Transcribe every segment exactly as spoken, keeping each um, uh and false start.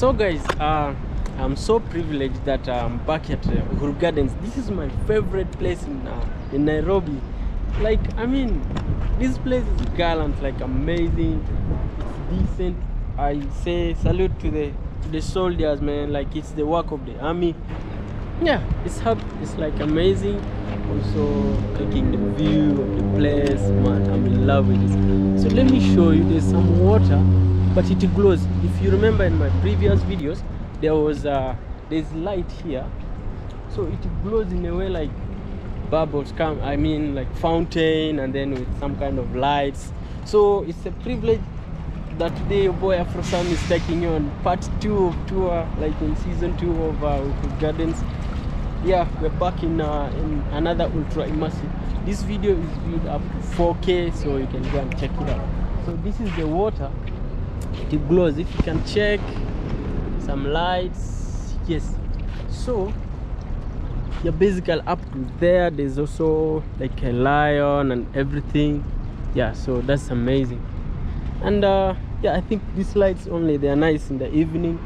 So guys, uh, I'm so privileged that I'm back at uh, Uhuru Gardens. This is my favorite place in, uh, in Nairobi. Like, I mean, this place is gallant, like amazing, it's decent. I say salute to the to the soldiers, man. Like, it's the work of the army. Yeah, it's hard. It's like amazing. Also, taking the view of the place, man, I'm in love with this. So let me show you. There's some water, but it glows. If you remember in my previous videos, there was uh, there's light here, so it glows in a way like bubbles come, I mean like fountain, and then with some kind of lights. So it's a privilege that today your boy AfroSam is taking you on part two of tour, like in season two of uh, Uhuru Gardens. Yeah, we're back in, uh, in another ultra immersive. This video is viewed up to four K, so you can go and check it out. So this is the water, it glows. If you can check, some lights, yes. So you're basically up to there. There's also like a lion and everything. Yeah, so that's amazing. And uh yeah, I think these lights only, they are nice in the evening.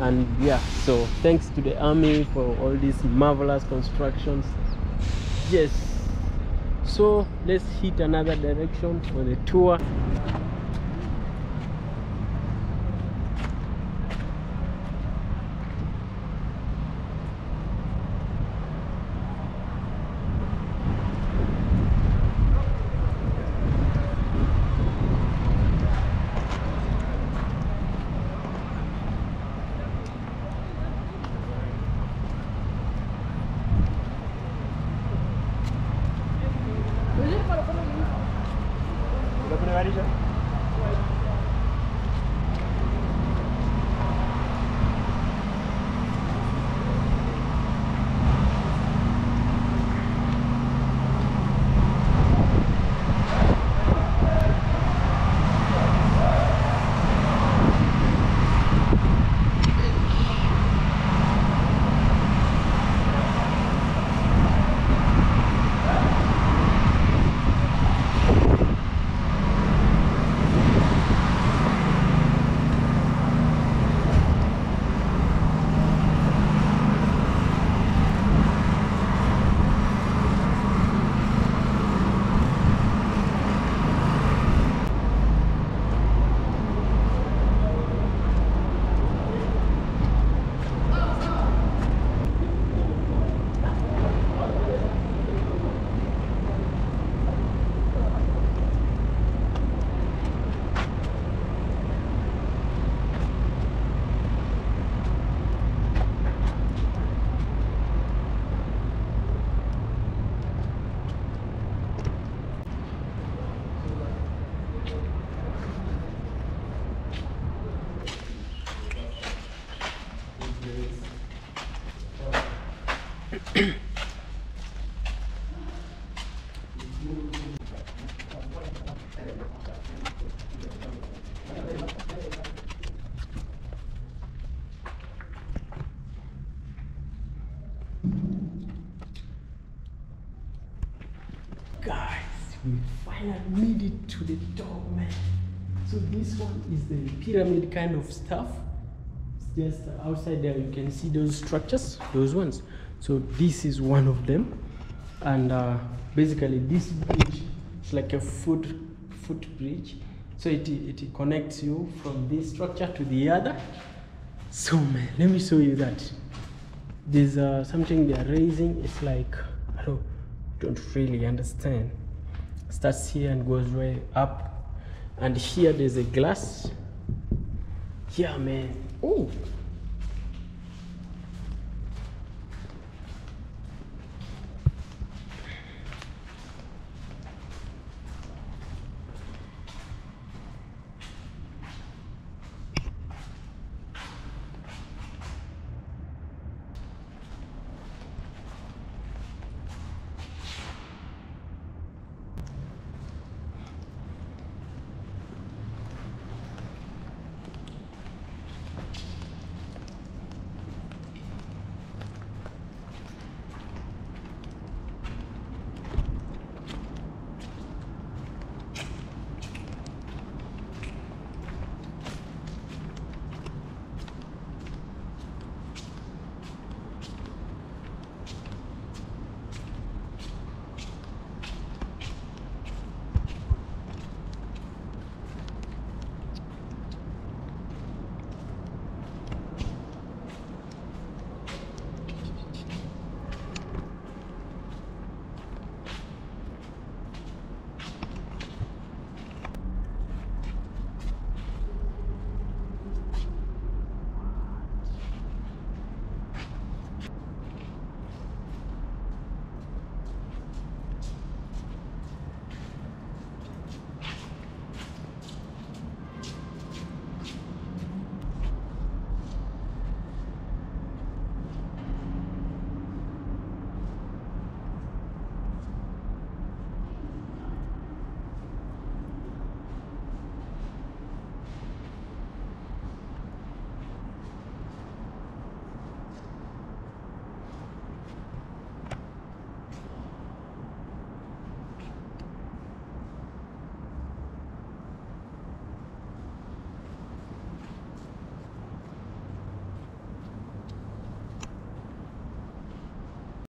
And yeah, so thanks to the army for all these marvelous constructions. Yes, so let's hit another direction for the tour. Guys, we finally made it to the top, man. So this one is the pyramid kind of stuff. Just outside there you can see those structures, those ones. So this is one of them. And uh, basically this bridge is like a foot foot bridge, so it, it connects you from this structure to the other. So man, let me show you that. There's uh, something they are raising. It's like, I don't, don't really understand. Starts here and goes way up, and here there's a glass. Yeah man. Oh,